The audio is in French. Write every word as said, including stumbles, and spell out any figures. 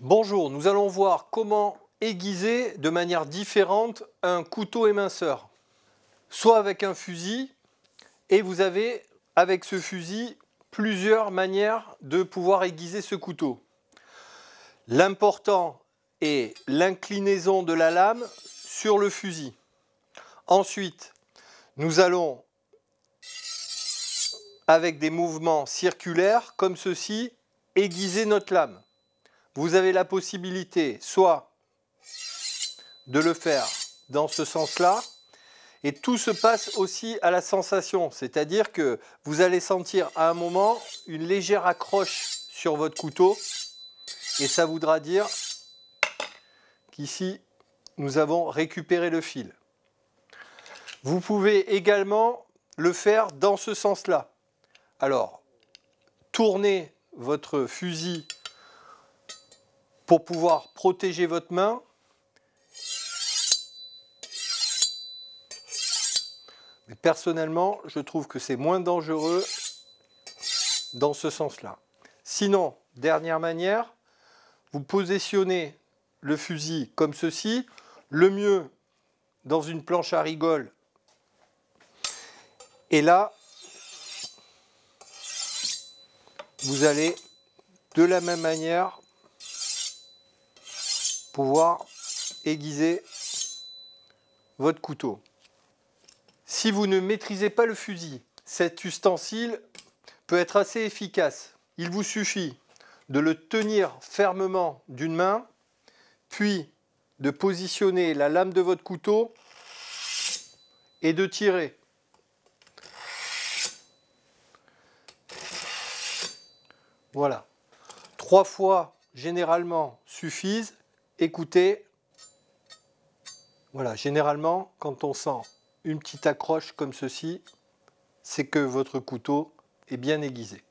Bonjour, nous allons voir comment aiguiser de manière différente un couteau éminceur. Soit avec un fusil, et vous avez avec ce fusil plusieurs manières de pouvoir aiguiser ce couteau. L'important est l'inclinaison de la lame sur le fusil. Ensuite, nous allons, avec des mouvements circulaires comme ceci, aiguiser notre lame. Vous avez la possibilité soit de le faire dans ce sens-là, et tout se passe aussi à la sensation, c'est-à-dire que vous allez sentir à un moment une légère accroche sur votre couteau, et ça voudra dire qu'ici, nous avons récupéré le fil. Vous pouvez également le faire dans ce sens-là. Alors, tournez votre fusil pour pouvoir protéger votre main. Mais personnellement, je trouve que c'est moins dangereux dans ce sens-là. Sinon, dernière manière, vous positionnez le fusil comme ceci. Le mieux, dans une planche à rigole. Et là, vous allez, de la même manière, pouvoir aiguiser votre couteau. Si vous ne maîtrisez pas le fusil, cet ustensile peut être assez efficace. Il vous suffit de le tenir fermement d'une main, puis de positionner la lame de votre couteau et de tirer. Voilà. Trois fois généralement suffisent. Écoutez, voilà, généralement, quand on sent une petite accroche comme ceci, c'est que votre couteau est bien aiguisé.